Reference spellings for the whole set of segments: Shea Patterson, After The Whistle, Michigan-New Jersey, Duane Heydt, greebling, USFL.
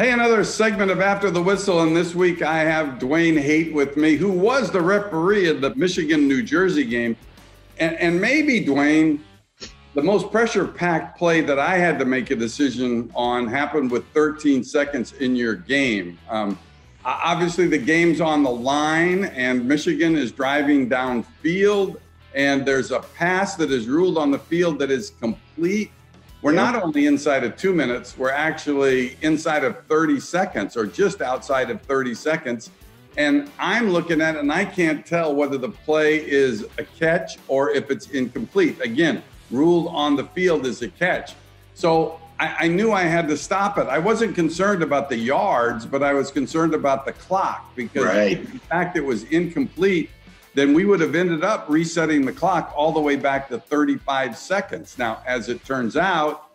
Hey, another segment of After the Whistle, and this week I have Duane Heydt with me, who was the referee of the Michigan-New Jersey game. And maybe, Duane, the most pressure-packed play that I had to make a decision on happened with 13 seconds in your game. Obviously, the game's on the line, and Michigan is driving downfield, and there's a pass that is ruled on the field that is complete. We're not only inside of 2 minutes, we're actually inside of 30 seconds or just outside of 30 seconds. And I'm looking at it and I can't tell whether the play is a catch or if it's incomplete. Again, ruled on the field as a catch. So I knew I had to stop it. I wasn't concerned about the yards, but I was concerned about the clock because if in fact it was incomplete, then we would have ended up resetting the clock all the way back to 35 seconds. Now, as it turns out,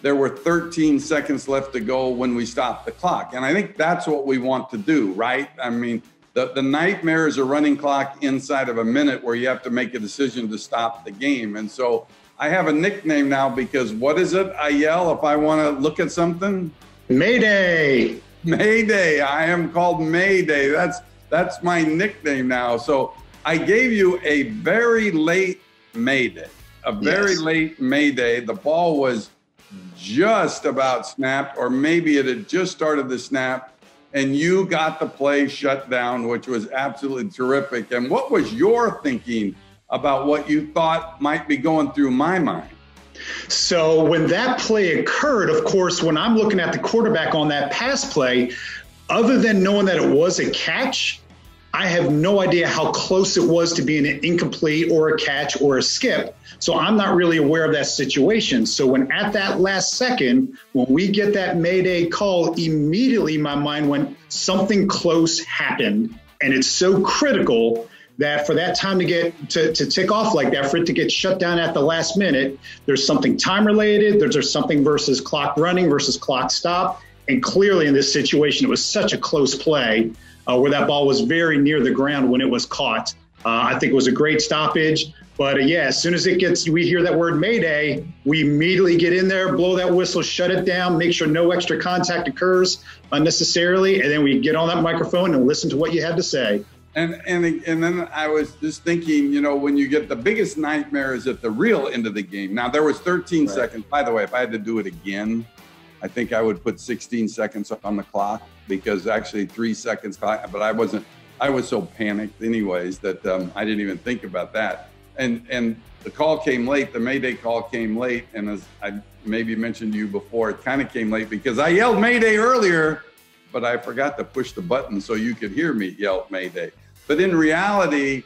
there were 13 seconds left to go when we stopped the clock. And I think that's what we want to do, right? I mean, the nightmare is a running clock inside of a minute where you have to make a decision to stop the game. And so I have a nickname now because what is it I yell if I want to look at something? Mayday. Mayday. I am called Mayday. That's my nickname now. So I gave you a very late Mayday, a very late Mayday. The ball was just about snapped, or maybe it had just started the snap, and you got the play shut down, which was absolutely terrific. And what was your thinking about what you thought might be going through my mind? So when that play occurred, of course, when I'm looking at the quarterback on that pass play, other than knowing that it was a catch, I have no idea how close it was to being an incomplete or a catch or a skip. So I'm not really aware of that situation. So when at that last second, when we get that Mayday call, immediately my mind went, something close happened. And it's so critical that for that time to get to tick off like that, for it to get shut down at the last minute, there's something time related, there's something versus clock running versus clock stop. And clearly in this situation, it was such a close play. Where that ball was very near the ground when it was caught. I think it was a great stoppage, but yeah, as soon as we hear that word Mayday, we immediately get in there, blow that whistle, shut it down, make sure no extra contact occurs unnecessarily, and then we get on that microphone and listen to what you have to say. And then I was just thinking, you know, when you get the biggest nightmare is at the real end of the game. Now there was 13 seconds. By the way, if I had to do it again, I think I would put 16 seconds on the clock because actually 3 seconds, but I was so panicked anyways that I didn't even think about that. And the call came late, the Mayday call came late. And as I maybe mentioned to you before, it kind of came late because I yelled Mayday earlier, but I forgot to push the button so you could hear me yell Mayday. But in reality,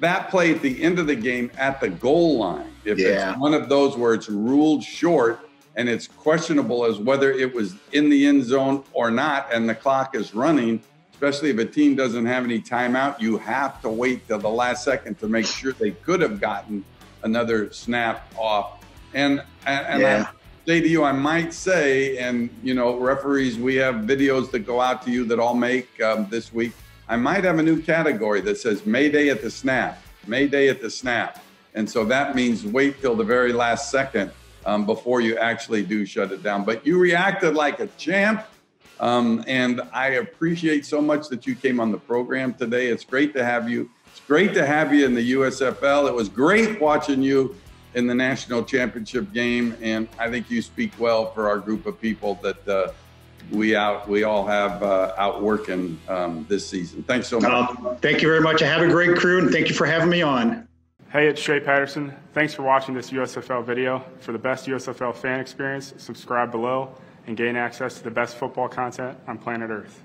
that play at the end of the game at the goal line, if it's one of those where it's ruled short, and it's questionable as whether it was in the end zone or not, and the clock is running, especially if a team doesn't have any timeout, you have to wait till the last second to make sure they could have gotten another snap off. And I say to you, I might say, and you know, referees, we have videos that go out to you that I'll make this week. I might have a new category that says Mayday at the snap, Mayday at the snap. And so that means wait till the very last second before you actually do shut it down. But you reacted like a champ, and I appreciate so much that you came on the program today. It's great to have you. It's great to have you in the USFL. It was great watching you in the national championship game, and I think you speak well for our group of people that we all have out working this season. Thanks so much. Thank you very much. I have a great crew, and thank you for having me on. Hey, it's Shea Patterson. Thanks for watching this USFL video. For the best USFL fan experience, subscribe below and gain access to the best football content on planet Earth.